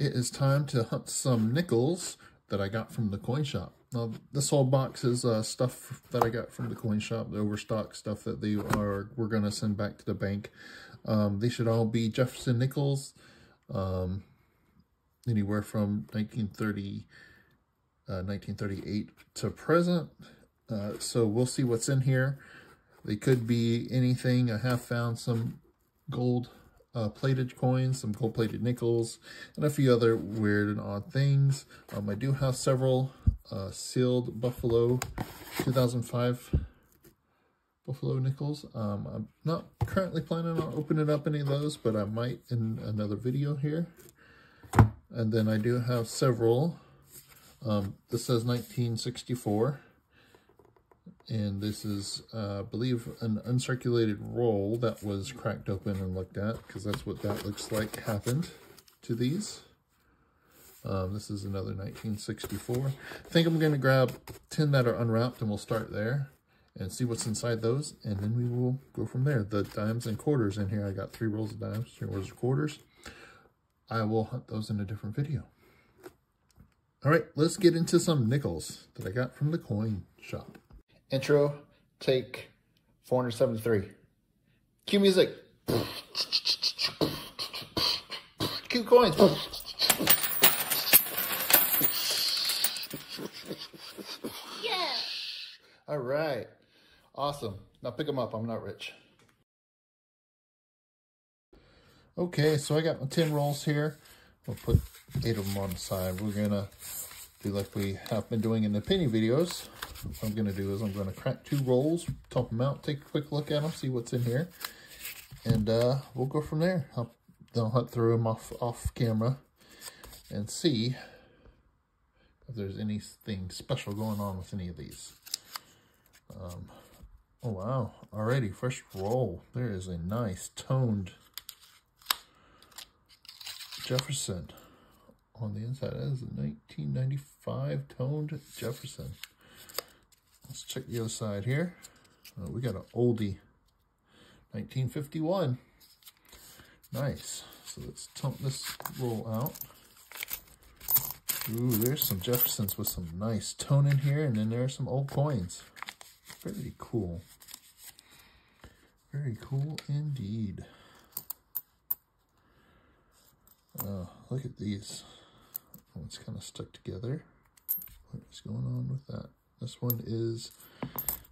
It is time to hunt some nickels that I got from the coin shop. Now, this whole box is stuff that I got from the coin shop, the overstock stuff that they we're going to send back to the bank. They should all be Jefferson nickels, anywhere from 1938 to present. So we'll see what's in here. They could be anything. I have found some gold plated coins, some gold plated nickels, and a few other weird and odd things. I do have several sealed Buffalo 2005 Buffalo nickels. I'm not currently planning on opening up any of those, but I might in another video here. And then I do have several. This says 1964. And this is, I believe, an uncirculated roll that was cracked open and looked at, because that's what that looks like happened to these. This is another 1964. I think I'm going to grab 10 that are unwrapped, and we'll start there and see what's inside those, and then we will go from there. The dimes and quarters in here, I got 3 rolls of dimes, 3 rolls of quarters. I will hunt those in a different video. All right, let's get into some nickels that I got from the coin shop. Intro, take 473. Cue music. Cue coins. Yeah. All right. Awesome. Now pick them up. I'm not rich. Okay, so I got my 10 rolls here. We'll put 8 of them on the side. We're going to do like we have been doing in the penny videos. What I'm going to do is I'm going to crack 2 rolls, top them out, take a quick look at them, see what's in here, and we'll go from there. I'll hunt through them off camera and see if there's anything special going on with any of these. Oh wow, already first roll. There is a nice toned Jefferson on the inside. That is a 1995 toned Jefferson. Let's check the other side here. We got an oldie, 1951. Nice. So let's tump this roll out. Ooh, there's some Jeffersons with some nice tone in here, and then there are some old coins. Pretty cool. Very cool indeed. Look at these. Oh, it's kind of stuck together. What is going on with that? This one is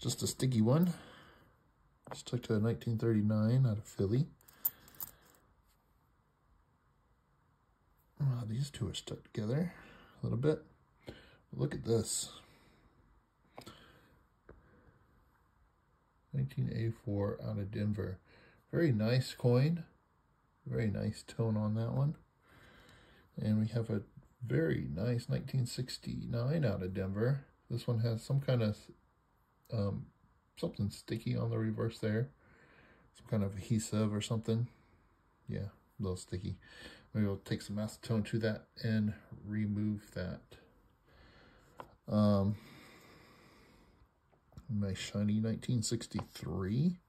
just a sticky one. Stuck to a 1939 out of Philly. Oh, these two are stuck together a little bit. Look at this. 1984 out of Denver. Very nice coin. Very nice tone on that one. And we have a very nice 1969 out of Denver. This one has some kind of something sticky on the reverse there. Some kind of adhesive or something. Yeah, a little sticky. Maybe we'll take some acetone to that and remove that. Nice shiny 1963.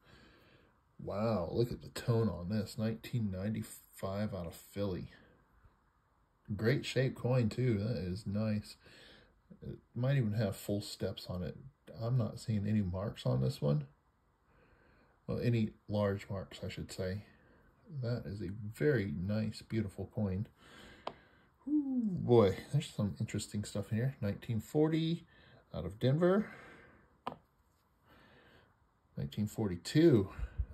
Wow, look at the tone on this. 1995 out of Philly. Great shaped coin too. That is nice. It might even have full steps on it. I'm not seeing any marks on this one. Well, any large marks, I should say. That is a very nice, beautiful coin. Ooh, boy, there's some interesting stuff in here. 1940 out of Denver. 1942.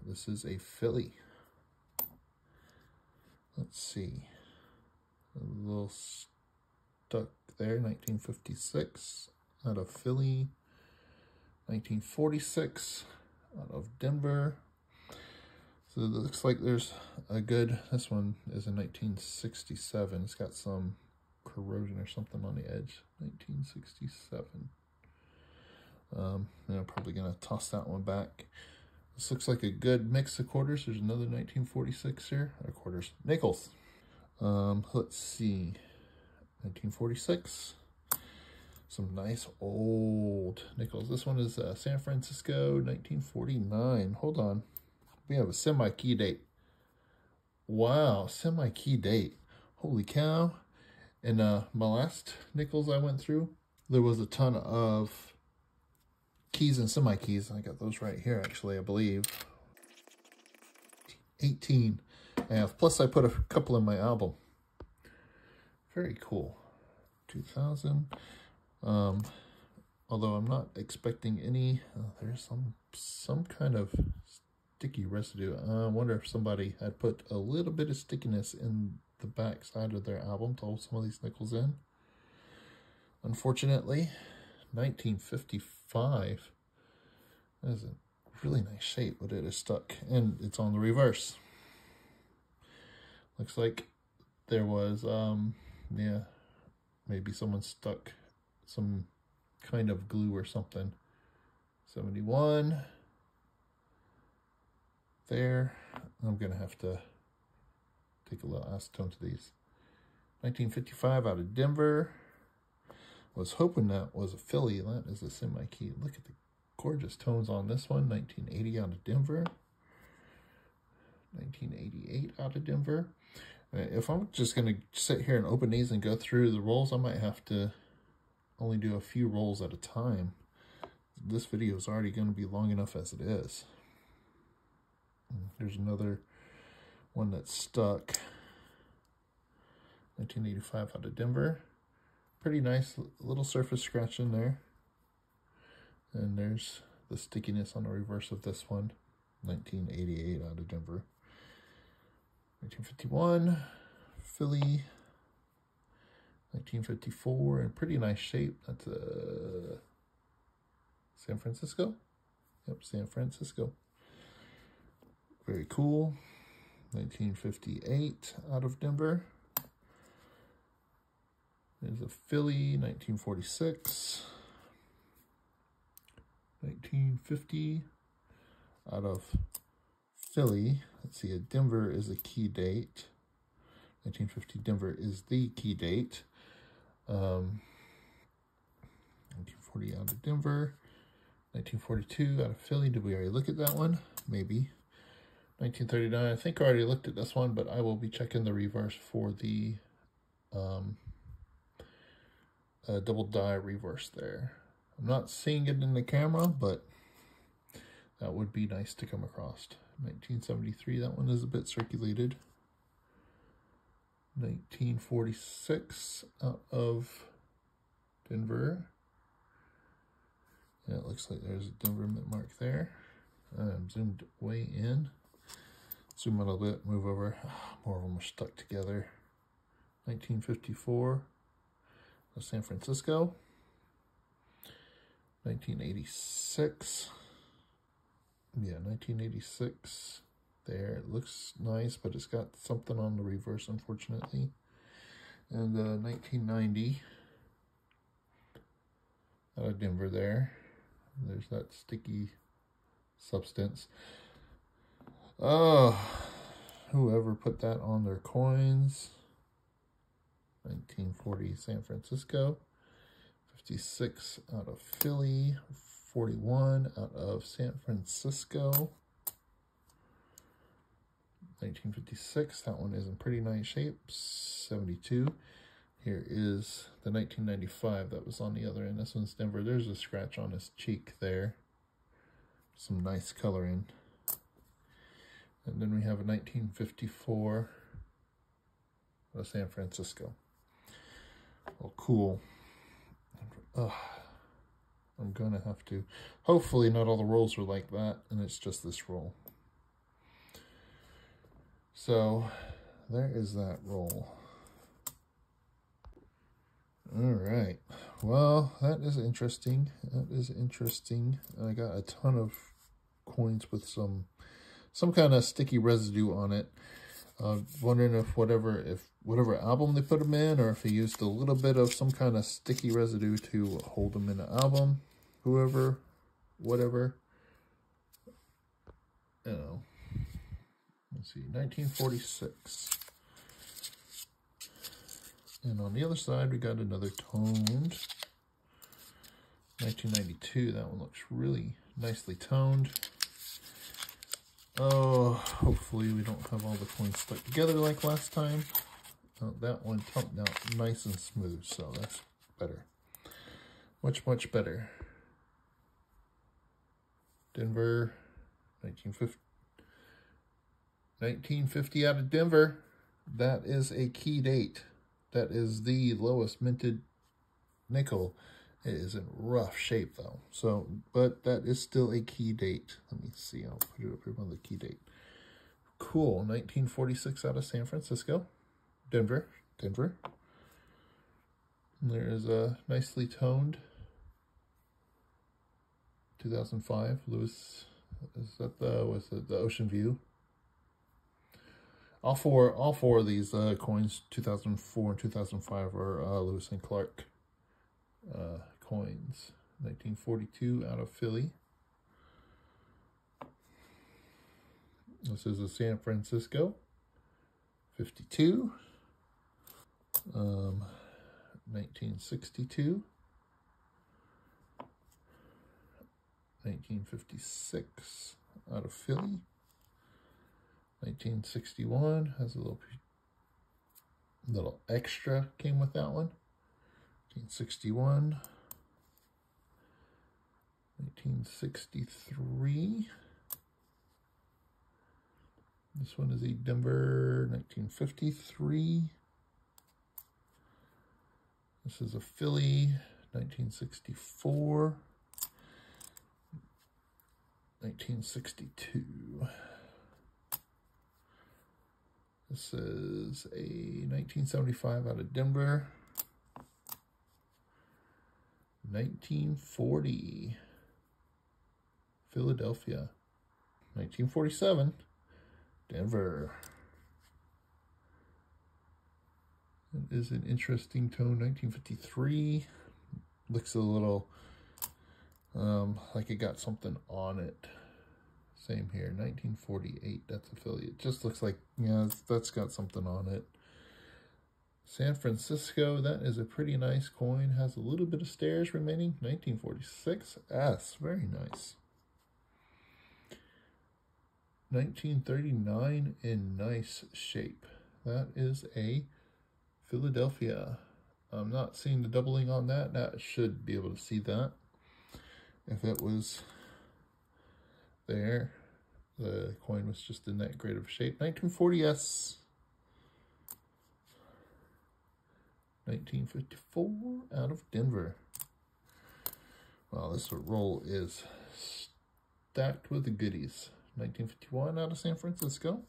This is a Philly. Let's see. A little stuck there, 1956 out of Philly, 1946 out of Denver. So it looks like there's a good, this one is in 1967. It's got some corrosion or something on the edge, 1967. And I'm probably going to toss that one back. This looks like a good mix of quarters. There's another 1946 here, or quarters, nickels. Let's see. 1946, some nice old nickels. This one is San Francisco, 1949. Hold on, we have a semi-key date. Wow, semi-key date. Holy cow. In my last nickels I went through, there was a ton of keys and semi-keys. I got those right here, actually, I believe. 18. Plus, I put a couple in my album. Very cool. 2000. Although I'm not expecting any. There's some kind of sticky residue. I wonder if somebody had put a little bit of stickiness in the back side of their album to hold some of these nickels in. Unfortunately, 1955. That is a really nice shape, but it is stuck, and it's on the reverse. Looks like there was, yeah, maybe someone stuck some kind of glue or something. 71. There. I'm going to have to take a little acetone to these. 1955 out of Denver. Was hoping that was a Philly. That is a semi-key. Look at the gorgeous tones on this one. 1980 out of Denver. 1988 out of Denver. If I'm just going to sit here and open these and go through the rolls, I might have to only do a few rolls at a time. This video is already going to be long enough as it is. There's another one that's stuck. 1985 out of Denver. Pretty nice little surface scratch in there. And there's the stickiness on the reverse of this one. 1988 out of Denver. 1951, Philly. 1954, in pretty nice shape. That's San Francisco. Yep, San Francisco. Very cool. 1958 out of Denver. There's a Philly, 1946, 1950 out of Philly. Let's see, a Denver is a key date. 1950 Denver is the key date. 1940 out of Denver, 1942 out of Philly. Did we already look at that one? Maybe. 1939, I think I already looked at this one, but I will be checking the reverse for the double die reverse there. I'm not seeing it in the camera, but that would be nice to come across. 1973, that one is a bit circulated. 1946 out of Denver. Yeah, it looks like there's a Denver mint mark there. I'm zoomed way in. Zoom out a little bit, move over. More of them are stuck together. 1954. San Francisco, 1986, yeah, 1986, there, it looks nice, but it's got something on the reverse, unfortunately, and 1990, out of Denver there, there's that sticky substance. Oh, whoever put that on their coins. 1940 San Francisco, 56 out of Philly, 41 out of San Francisco, 1956, that one is in pretty nice shape, 72, here is the 1995 that was on the other end, this one's Denver, there's a scratch on his cheek there, some nice coloring, and then we have a 1954 out of San Francisco. Oh, cool. I'm gonna have to. Hopefully not all the rolls are like that and it's just this roll. So there is that roll. Alright. Well, that is interesting. That is interesting. I got a ton of coins with some kind of sticky residue on it. I'm wondering if whatever album they put them in, or if they used a little bit of some kind of sticky residue to hold them in the album. Whoever, whatever. You know. Let's see, 1946. And on the other side, we got another toned. 1992, that one looks really nicely toned. Oh, hopefully we don't have all the coins stuck together like last time. That one pumped out nice and smooth, so that's better. Much, much better. Denver, 1950 out of Denver. That is a key date. That is the lowest minted nickel. It is in rough shape though. So, but that is still a key date. Let me see, I'll put it up here on the key date. Cool, 1946 out of San Francisco. Denver. And there is a nicely toned 2005 Lewis. Is that the Ocean View? All four of these coins, 2004 and 2005, are Lewis and Clark coins. 1942 out of Philly. This is a San Francisco 52. 1962. 1956 out of Philly. 1961 has a little extra came with that one. 1961. 1963. This one is a Denver 1953. This is a Philly 1964. 1962. This is a 1975 out of Denver. 1940. Philadelphia. 1947. Denver. It is an interesting tone. 1953. Looks a little like it got something on it. Same here. 1948. That's affiliate. Just looks like, yeah, that's got something on it. San Francisco. That is a pretty nice coin. Has a little bit of stairs remaining. 1946. S. Very nice. 1939 in nice shape. That is a Philadelphia. I'm not seeing the doubling on that. That should be able to see that. If it was there, the coin was just in that great of shape. 1940s. 1954 out of Denver. Wow, this roll is stacked with the goodies. 1951 out of San Francisco.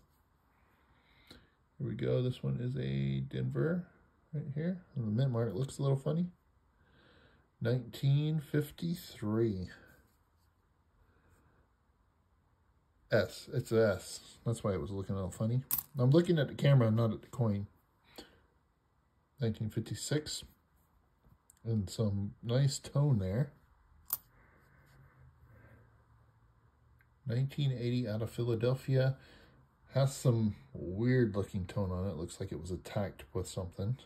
Here we go. This one is a Denver right here. The mint mark looks a little funny. 1953. S. It's an S. That's why it was looking a little funny. I'm looking at the camera, not at the coin. 1956. And some nice tone there. 1980 out of Philadelphia. Has some weird looking tone on it. Looks like it was attacked with something.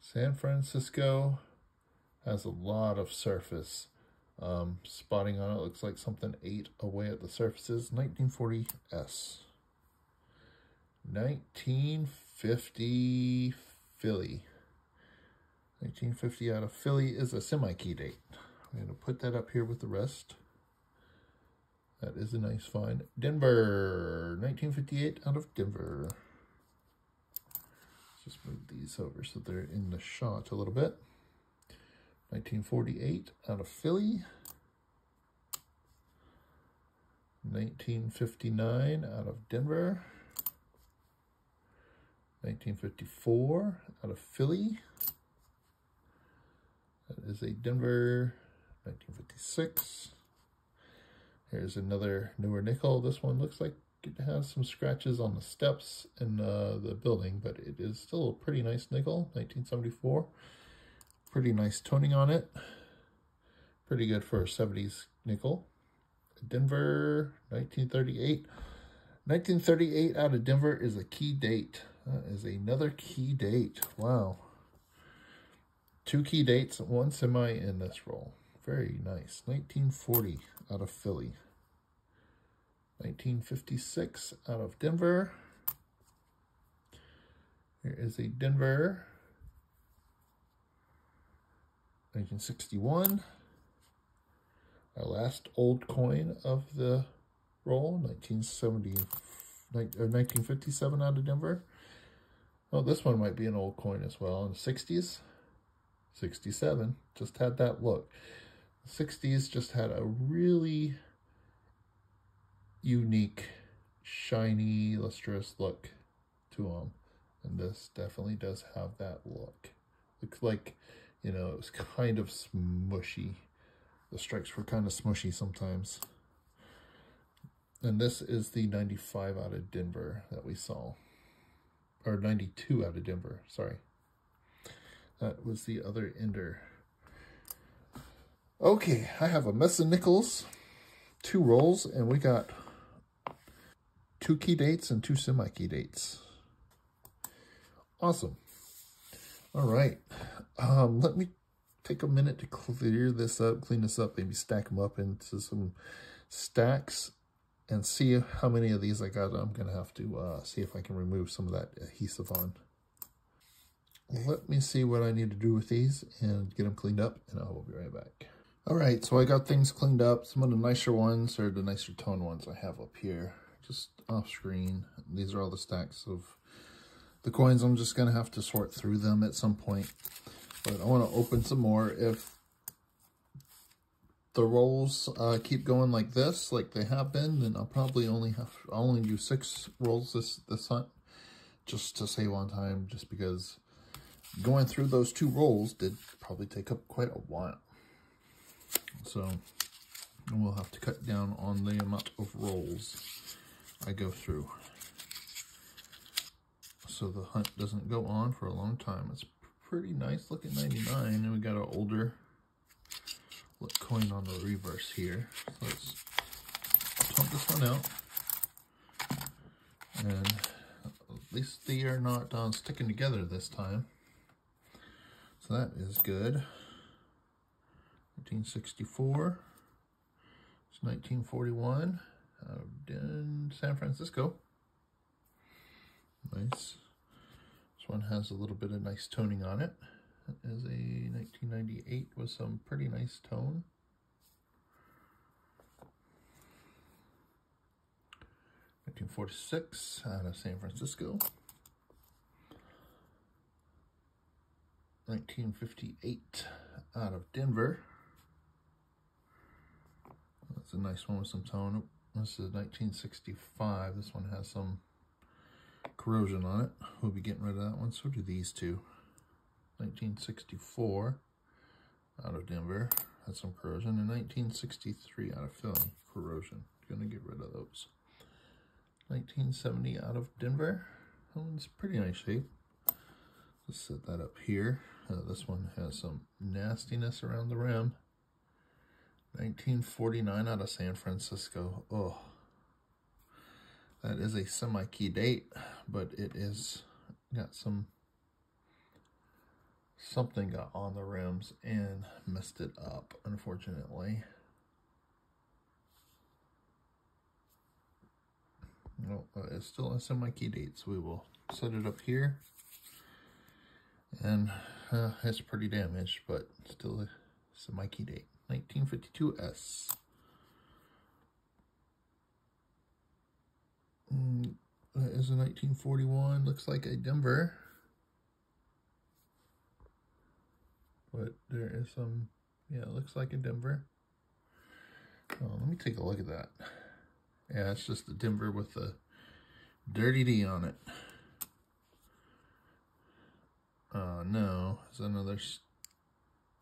San Francisco has a lot of surface spotting on it. Looks like something ate away at the surfaces. 1940s. 1950 Philly. 1950 out of Philly is a semi-key date. I'm going to put that up here with the rest. That is a nice find. Denver, 1958 out of Denver. Let's just move these over so they're in the shot a little bit. 1948 out of Philly. 1959 out of Denver. 1954 out of Philly. That is a Denver 1956. Here's another newer nickel. This one looks like it has some scratches on the steps in the building, but it is still a pretty nice nickel. 1974. Pretty nice toning on it. Pretty good for a 70s nickel. Denver 1938. 1938 out of Denver is a key date. That is another key date. Wow. Two key dates, one semi in this roll. Very nice. 1940 out of Philly. 1956 out of Denver. Here is a Denver 1961. Our last old coin of the roll, 1957 out of Denver. Oh, this one might be an old coin as well. In the 60s, 67, just had that look. The 60s just had a really unique, shiny, lustrous look to them. And this definitely does have that look. Looks like, you know, it was kind of smushy. The stripes were kind of smushy sometimes. And this is the 95 out of Denver that we saw. Or 92 out of Denver, sorry. That was the other ender. Okay, I have a mess of nickels, 2 rolls, and we got 2 key dates and 2 semi-key dates. Awesome. All right, let me take a minute to clear this up, clean this up, maybe stack them up into some stacks and see how many of these I got. I'm going to have to see if I can remove some of that adhesive on. Let me see what I need to do with these and get them cleaned up, and I will be right back. All right, so I got things cleaned up. Some of the nicer ones, or the nicer tone ones I have up here, just off screen. These are all the stacks of the coins. I'm just going to have to sort through them at some point, but I want to open some more. If the rolls keep going like this, like they have been, then I'll probably I'll only do 6 rolls this hunt, just to save on time, just because going through those 2 rolls did probably take up quite a while. So we'll have to cut down on the amount of rolls I go through, so the hunt doesn't go on for a long time. It's pretty nice looking 99, and we got an older coin on the reverse here. So let's pump this one out, and at least they are not sticking together this time, so that is good. 1964, it's 1941 in San Francisco. Nice. This one has a little bit of nice toning on it. That is a 1998 with some pretty nice tone. $1946 out of San Francisco. 1958 out of Denver. That's a nice one with some tone. This is 1965. This one has some corrosion on it. We'll be getting rid of that one. So do these two. 1964 out of Denver had some corrosion, and 1963 out of Philly, corrosion. Gonna get rid of those. 1970 out of Denver. That one's pretty nice shape. Let's set that up here. This one has some nastiness around the rim. 1949 out of San Francisco. Oh, that is a semi-key date, but it is got some something got on the rims and messed it up, unfortunately. No, it's still a semi-key date, so we will set it up here. And it's pretty damaged, but still a semi-key date. 1952S. That is a 1941, looks like a Denver. But there is some, yeah, it looks like a Denver. Oh, let me take a look at that. Yeah, it's just a Denver with a dirty D on it. No, it's another,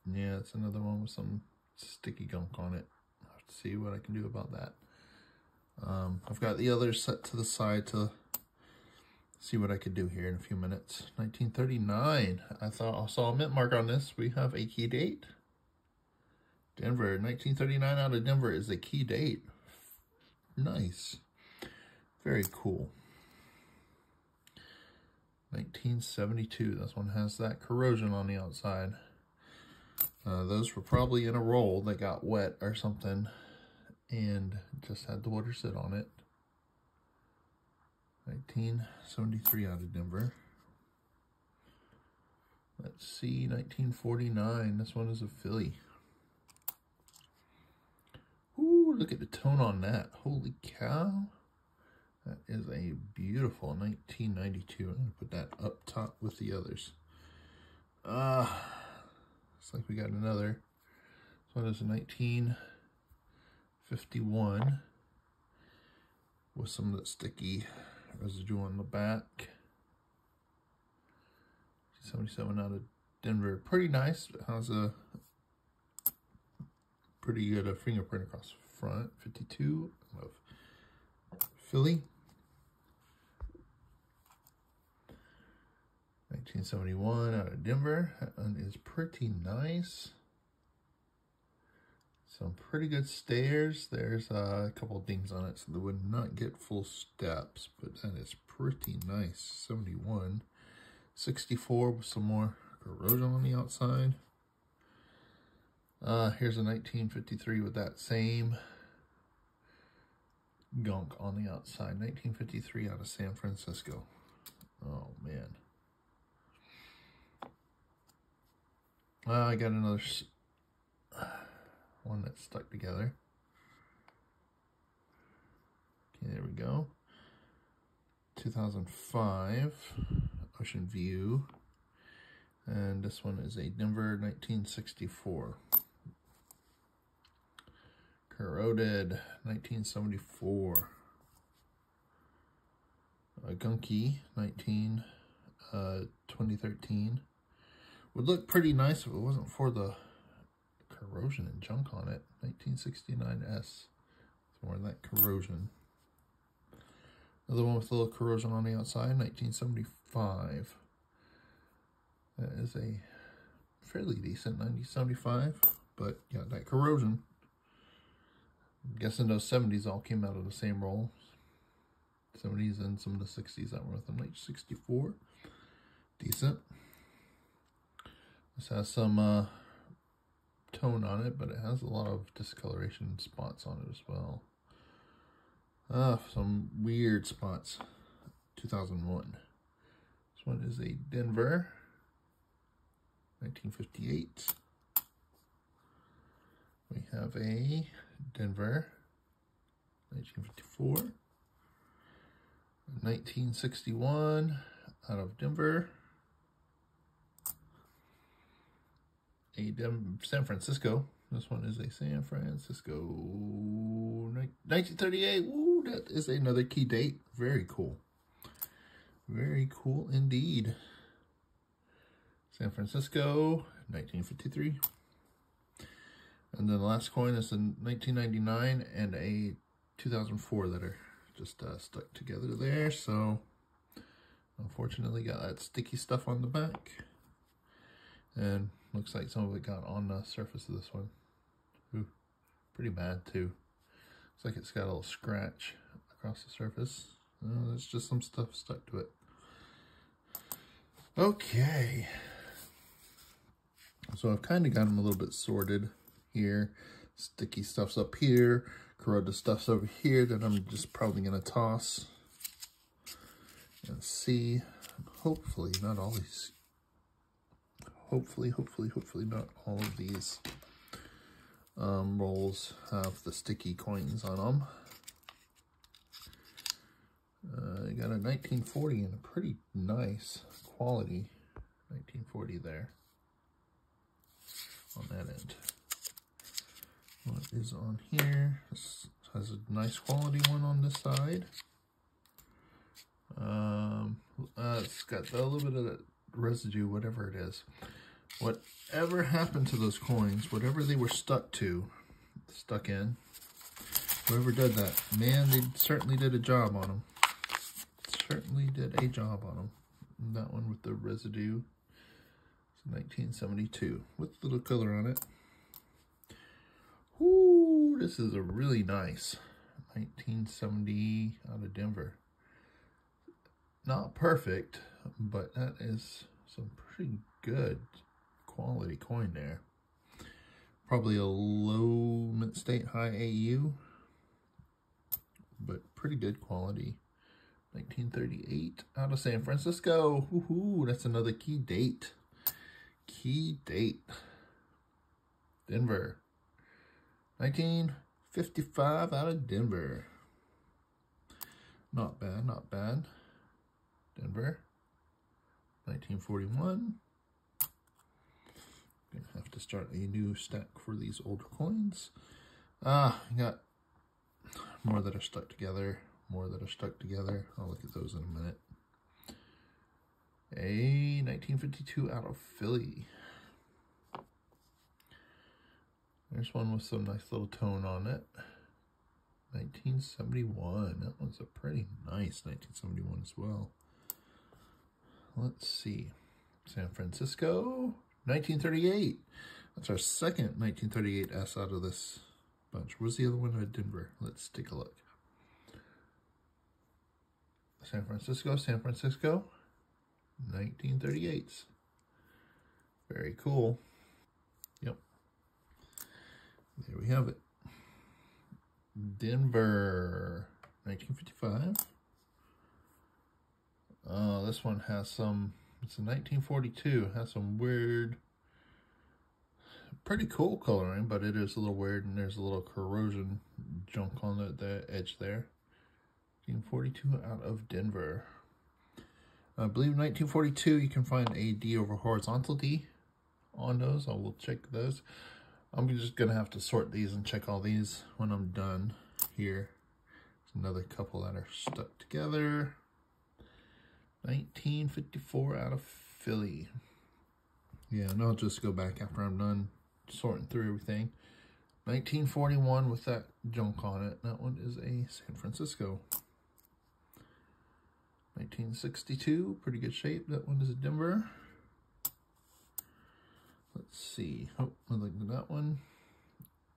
yeah, it's another one with some sticky gunk on it. I'll have to see what I can do about that. I've got the other set to the side to see what I could do here in a few minutes. 1939. I thought I saw a mint mark on this. We have a key date. Denver. 1939 out of Denver is a key date. Nice. Very cool. 1972. This one has that corrosion on the outside. Those were probably in a roll that got wet or something and just had the water sit on it. 1973 out of Denver. Let's see, 1949. This one is a Philly. Ooh, look at the tone on that. Holy cow. That is a beautiful 1992. I'm going to put that up top with the others. Looks like we got another. This one is a 1951 with some of that sticky residue on the back. 77 out of Denver. Pretty nice. It has a pretty good fingerprint across the front. 52 of Philly. 1971 out of Denver. That one is pretty nice. Some pretty good stairs. There's a couple of dings on it, so they would not get full steps, but that is pretty nice. 71. 64 with some more corrosion on the outside. Here's a 1953 with that same gunk on the outside. 1953 out of San Francisco. Oh, man. I got another one that's stuck together. Okay, there we go. 2005. Ocean View, and this one is a Denver 1964. Corroded 1974. A gunky 2013. Would look pretty nice if it wasn't for the corrosion and junk on it. 1969S. More of that corrosion. Another one with a little corrosion on the outside, 1975. That is a fairly decent 1975, but got that corrosion. I'm guessing those 70s all came out of the same roll. 70s and some of the 60s that were with them, like 64. Decent. This has some tone on it, but it has a lot of discoloration spots on it as well. Some weird spots. 2001. This one is a Denver 1958. We have a Denver 1954. 1961 out of Denver. A San Francisco. This one is a San Francisco 1938. Ooh, that is another key date. Very cool. Very cool indeed. San Francisco 1953. And then the last coin is a 1999 and a 2004 that are just stuck together there. So unfortunately got that sticky stuff on the back. And looks like some of it got on the surface of this one. Ooh, pretty bad too. Looks like it's got a little scratch across the surface. Oh, there's just some stuff stuck to it. Okay. So I've kind of got them a little bit sorted here. Sticky stuff's up here. Corroded stuff's over here that I'm just probably going to toss. And see. Hopefully not all these... Hopefully not all of these rolls have the sticky coins on them. I got a 1940 and a pretty nice quality 1940 there on that end. What is on here? This has a nice quality one on this side. It's got a little bit of that residue, whatever it is. Whatever happened to those coins, whatever they were stuck in, whoever did that, man, they certainly did a job on them. Certainly did a job on them. And that one with the residue, it's 1972 with a little color on it. Ooh, this is a really nice 1970 out of Denver. Not perfect, but that is some pretty good quality coin there. Probably a low Mint State, high AU, but pretty good quality 1938 out of San Francisco. Woohoo, that's another key date. Key date. Denver. 1955 out of Denver. Not bad, not bad. Denver. 1941. Gonna have to start a new stack for these older coins. I got more that are stuck together. More that are stuck together. I'll look at those in a minute. A 1952 out of Philly. There's one with some nice little tone on it. 1971. That one's a pretty nice 1971 as well. Let's see. San Francisco. 1938. That's our second 1938s out of this bunch. Where's the other one at Denver? Let's take a look. San Francisco, San Francisco, 1938s. Very cool. Yep. There we have it. Denver, 1955. This one has some, it's a 1942. It has some weird, pretty cool coloring, but it is a little weird, and there's a little corrosion junk on the edge there. 1942 out of Denver. I believe 1942 you can find a D over horizontal D on those. I will check those. I'm just going to have to sort these and check all these when I'm done here. There's another couple that are stuck together. 1954 out of Philly. Yeah, and I'll just go back after I'm done sorting through everything. 1941 with that junk on it. That one is a San Francisco. 1962, pretty good shape. That one is a Denver. Let's see. Oh, I like that one.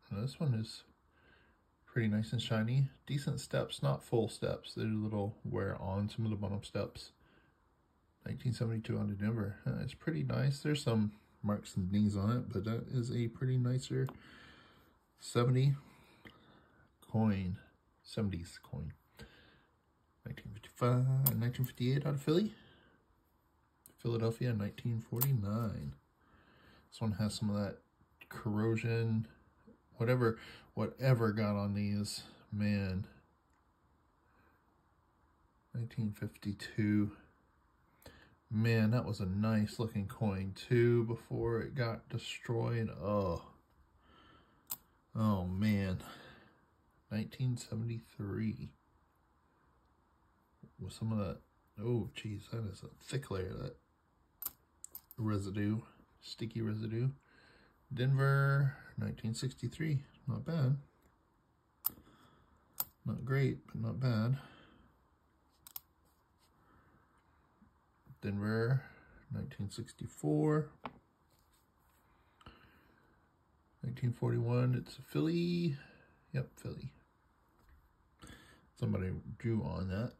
Now this one is pretty nice and shiny. Decent steps, not full steps. There's a little wear on some of the bottom steps. 1972 on the Denver. It's pretty nice. There's some marks and dings on it, but that is a pretty nicer 70s coin. 1958 out of Philly. Philadelphia, 1949. This one has some of that corrosion, whatever got on these, man. 1952. Man, that was a nice looking coin too before it got destroyed. Oh man. 1973. With some of that, oh geez, that is a thick layer of that residue. Sticky residue. Denver, 1963. Not bad. Not great, but not bad. Denver, 1964. 1941, it's a Philly. Yep, Philly. Somebody drew on that.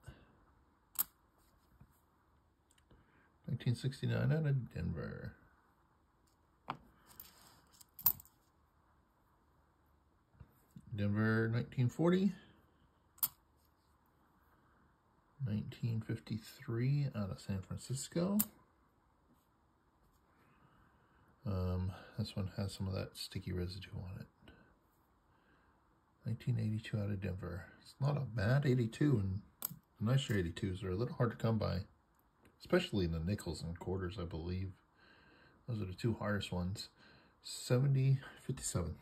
1969 out of Denver. Denver, 1940. 1953 out of San Francisco. This one has some of that sticky residue on it. 1982 out of Denver. It's not a bad 82, and the nicer 82s are a little hard to come by, especially in the nickels and quarters, I believe. Those are the two hardest ones. 57.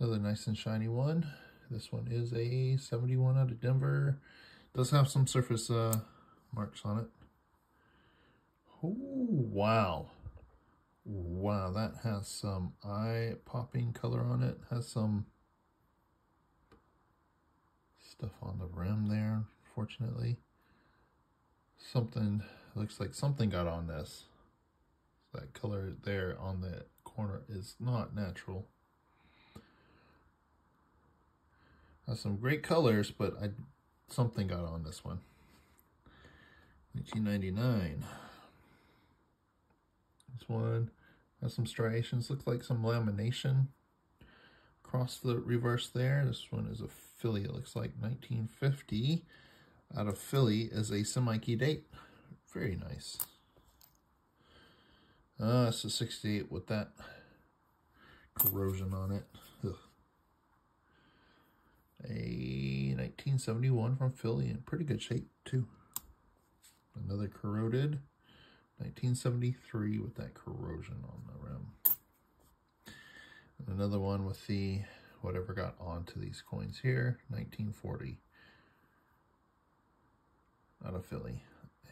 Another nice and shiny one. This one is a 71 out of Denver. Does have some surface marks on it. Oh, wow. Wow, that has some eye-popping color on it. Has some stuff on the rim there, unfortunately. Something, looks like something got on this. That color there on the corner is not natural. Has some great colors, but something got on this one. 1999. This one has some striations, looks like some lamination across the reverse there. This one is a Philly, it looks like 1950. Out of Philly is a semi-key date. Very nice. It's a 68 with that corrosion on it. Ugh. A 1971 from Philly in pretty good shape too. Another corroded 1973 with that corrosion on the rim. And another one with the whatever got onto these coins here, 1940. Out of Philly.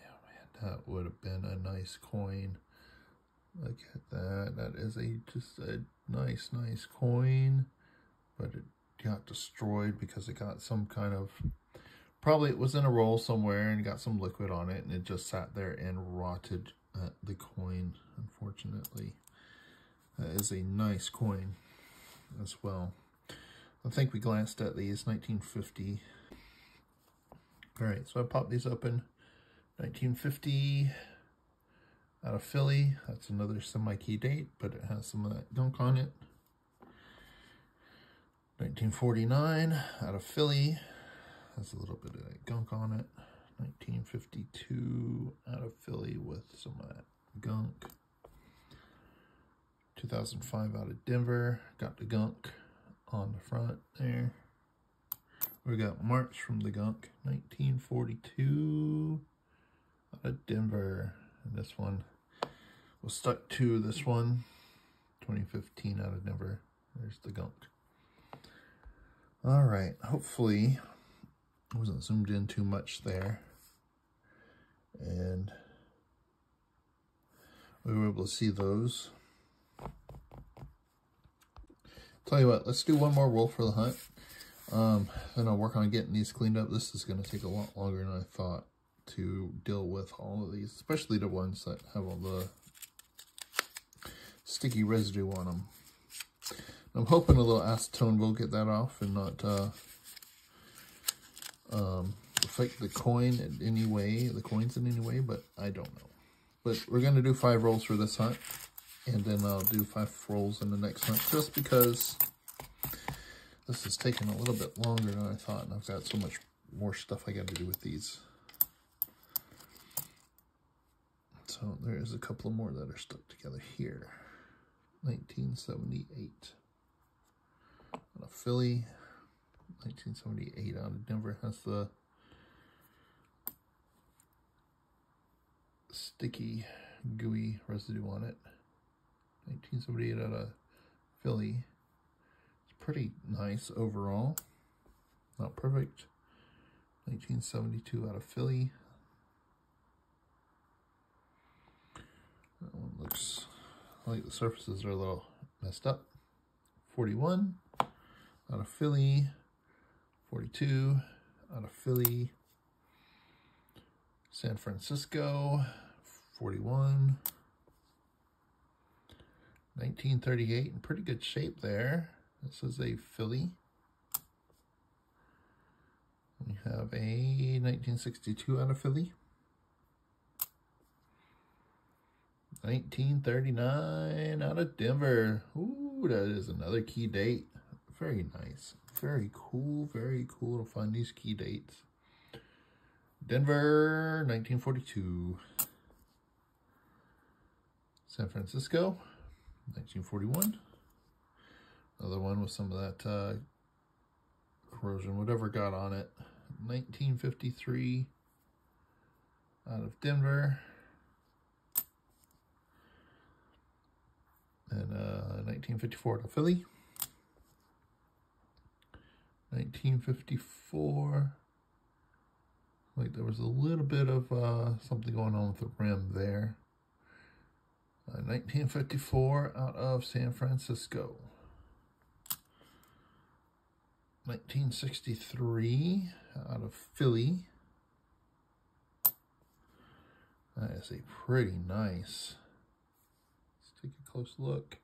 Oh man, that would have been a nice coin. Look at that. That is just a nice coin, but it got destroyed because it got some kind of, probably it was in a roll somewhere and got some liquid on it and it just sat there and rotted the coin, unfortunately. That is a nice coin as well. I think we glanced at these, 1950. All right, so I popped these open. 1950 out of Philly. That's another semi-key date, but it has some of that gunk on it. 1949 out of Philly, has a little bit of that gunk on it. 1952 out of Philly with some of that gunk. 2005 out of Denver, got the gunk on the front there. We got March from the gunk. 1942 out of Denver. And this one was stuck to this one. 2015 out of Denver. There's the gunk. All right, hopefully I wasn't zoomed in too much there, and we were able to see those. Tell you what, let's do one more roll for the hunt, then I'll work on getting these cleaned up. This is going to take a lot longer than I thought to deal with all of these, especially the ones that have all the sticky residue on them. I'm hoping a little acetone will get that off and not affect the coin in any way, the coins in any way, but I don't know. But we're going to do 5 rolls for this hunt, and then I'll do 5 rolls in the next hunt, just because this is taking a little bit longer than I thought, and I've got so much more stuff I got to do with these. So there is a couple more that are stuck together here. 1978. Out of Philly, 1978 out of Denver, has the sticky, gooey residue on it. 1978 out of Philly. It's pretty nice overall. Not perfect. 1972 out of Philly. That one looks like the surfaces are a little messed up. 41 out of Philly. 42 out of Philly. San Francisco, 41. 1938, in pretty good shape there. This is a Philly. We have a 1962 out of Philly. 1939 out of Denver. Ooh, that is another key date. Very nice. Very cool to find these key dates. Denver, 1942. San Francisco, 1941. Another one with some of that corrosion, whatever got on it. 1953 out of Denver. And 1954 to Philly. 1954. Like there was a little bit of something going on with the rim there. 1954 out of San Francisco. 1963 out of Philly. That is a pretty nice. Take a close look.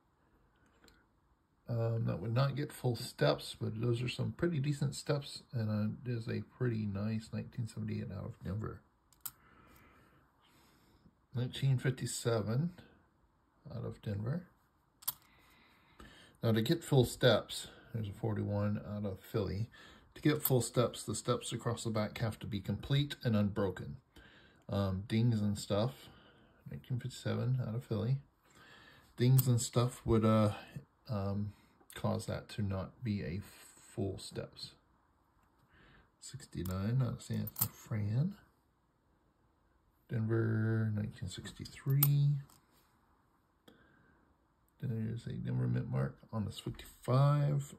That would not get full steps, but those are some pretty decent steps, and there's a pretty nice 1978 out of Denver. 1957 out of Denver. Now to get full steps, There's a 41 out of Philly. To get full steps, the steps across the back have to be complete and unbroken. Dings and Stuff, 1957 out of Philly. Dings and Stuff would cause that to not be a full steps. 69 out of San Fran. Denver, 1963. There's a Denver mint mark on this 55.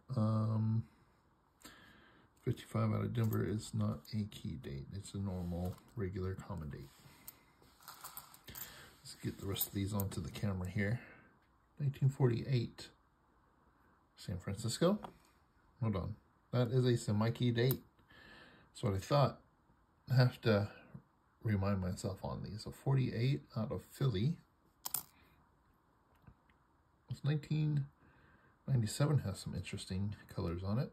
55 out of Denver is not a key date. It's a normal, regular, common date. Let's get the rest of these onto the camera here. 1948, San Francisco. Hold on. That is a semi-key date. That's what I thought. I have to remind myself on these. So 48 out of Philly. It's 1997, has some interesting colors on it.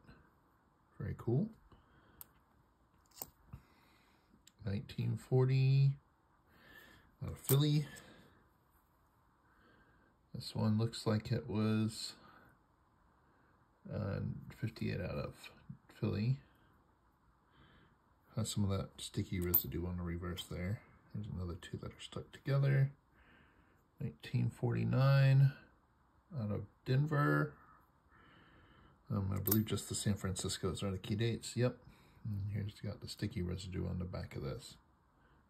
Very cool. 1940 out of Philly. This one looks like it was 58 out of Philly. Has some of that sticky residue on the reverse there. There's another two that are stuck together. 1949 out of Denver. I believe just the San Francisco's are the key dates. Yep. And here's got the sticky residue on the back of this.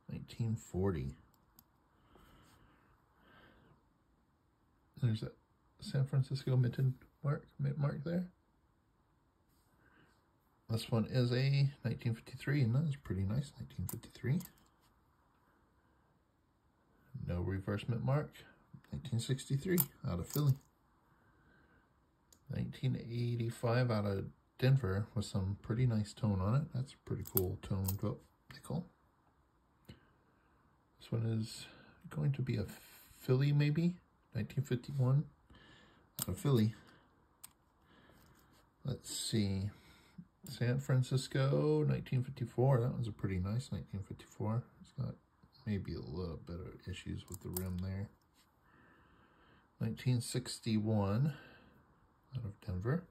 1940. There's that San Francisco mint mark there. This one is a 1953, and that is pretty nice, 1953. No reverse mint mark, 1963, out of Philly. 1985 out of Denver with some pretty nice tone on it. That's a pretty cool toned up nickel. This one is going to be a Philly maybe, 1951 out of Philly. Let's see, San Francisco, 1954. That one's a pretty nice 1954. It's got maybe a little bit of issues with the rim there. 1961. Out of Denver.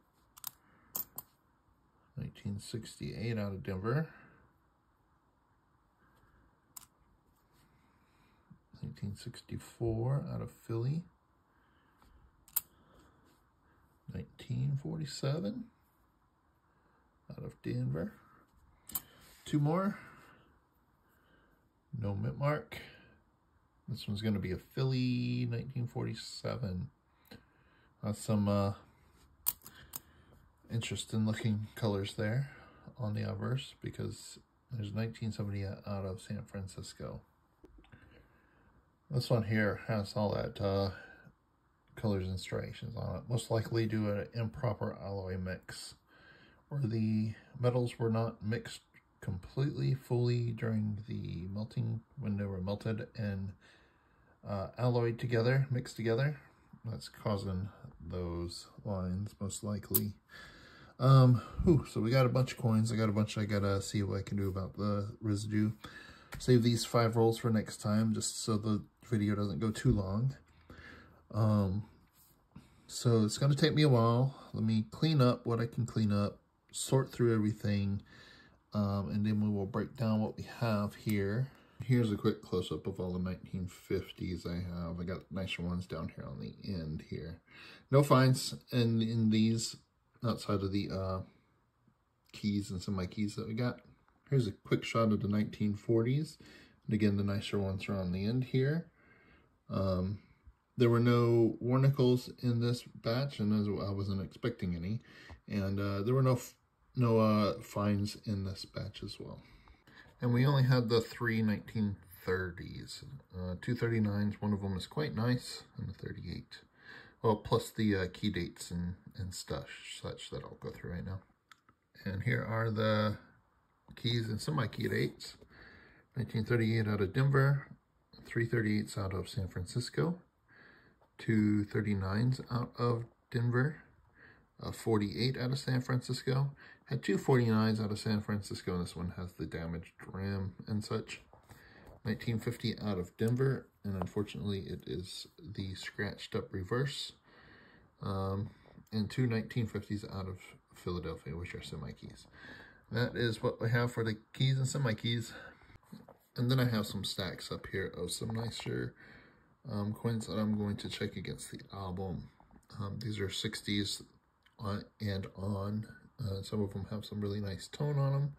1968 out of Denver. 1964 out of Philly. 1947 out of Denver. Two more. No mint mark. This one's going to be a Philly 1947. Some interesting looking colors there on the obverse, because there's 1970 out of San Francisco. This one here has all that colors and striations on it. Most likely due to an improper alloy mix, or the metals were not mixed completely fully during the melting, when they were melted and alloyed together, mixed together. That's causing those lines most likely. So we got a bunch of coins. I gotta see what I can do about the residue. Save these 5 rolls for next time, just so the video doesn't go too long. So it's gonna take me a while. Let me clean up what I can clean up, sort through everything, and then we will break down what we have here. Here's a quick close-up of all the 1950s I have. I got nicer ones down here on the end here. No finds in these, outside of the keys and semi-keys that we got. Here's a quick shot of the 1940s. And again, the nicer ones are on the end here. There were no warnicals in this batch, and I wasn't expecting any. And there were no finds in this batch as well. And we only had the 3 1930s. Two 39s, one of them is quite nice, and the 38. Well, plus the key dates and stuff such that I'll go through right now. And here are the keys and semi-key dates. 1938 out of Denver, 3 38s out of San Francisco, 2 39s out of Denver, 48 out of San Francisco, had 2 49s out of San Francisco, and this one has the damaged rim and such. 1950 out of Denver, and unfortunately it is the scratched up reverse. and two 1950s out of Philadelphia, which are semi keys. That is what we have for the keys and semi keys. And then I have some stacks up here of some nicer coins that I'm going to check against the album. These are 60s on and on. Some of them have some really nice tone on them,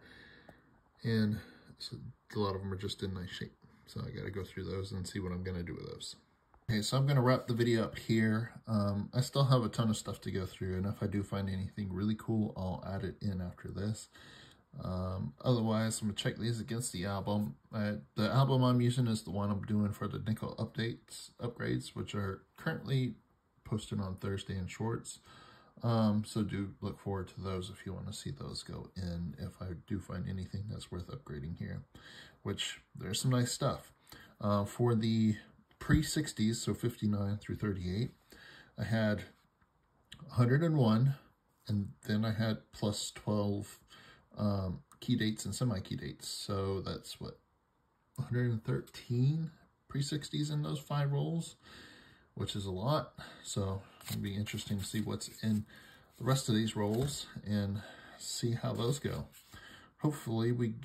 and so a lot of them are just in nice shape. So I got to go through those and see what I'm going to do with those. Okay, so I'm going to wrap the video up here. I still have a ton of stuff to go through, and if I do find anything really cool, I'll add it in after this. Otherwise, I'm going to check these against the album. The album I'm using is the one I'm doing for the nickel upgrades, which are currently posted on Thursday in shorts. So do look forward to those if you want to see those go in, if I do find anything that's worth upgrading here, which there's some nice stuff. For the pre-60s, so 59 through 38, I had 101, and then I had plus 12 key dates and semi-key dates. So that's what, 113 pre-60s in those 5 rolls, which is a lot. So it'll be interesting to see what's in the rest of these rolls and see how those go. Hopefully we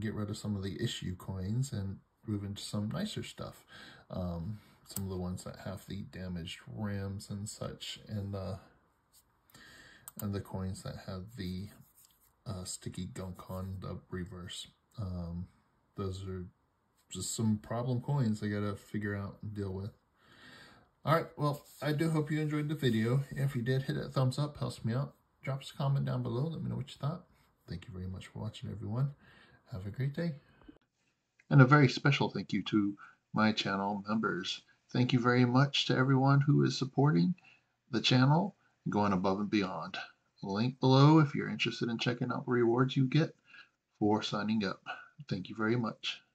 get rid of some of the issue coins and move into some nicer stuff. Some of the ones that have the damaged rims and such, and the coins that have the sticky gunk on the reverse. Those are just some problem coins I gotta figure out and deal with. Alright, well, I do hope you enjoyed the video. If you did, hit that thumbs up, helps me out. Drop us a comment down below, let me know what you thought. Thank you very much for watching, everyone. Have a great day. And a very special thank you to my channel members. Thank you very much to everyone who is supporting the channel, going above and beyond. Link below if you're interested in checking out the rewards you get for signing up. Thank you very much.